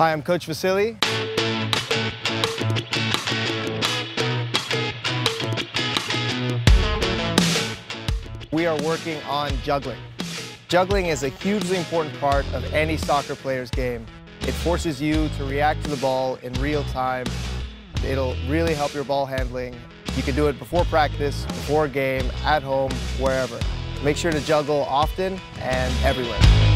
Hi, I'm Coach Vasily. We are working on juggling. Juggling is a hugely important part of any soccer player's game. It forces you to react to the ball in real time. It'll really help your ball handling. You can do it before practice, before a game, at home, wherever. Make sure to juggle often and everywhere.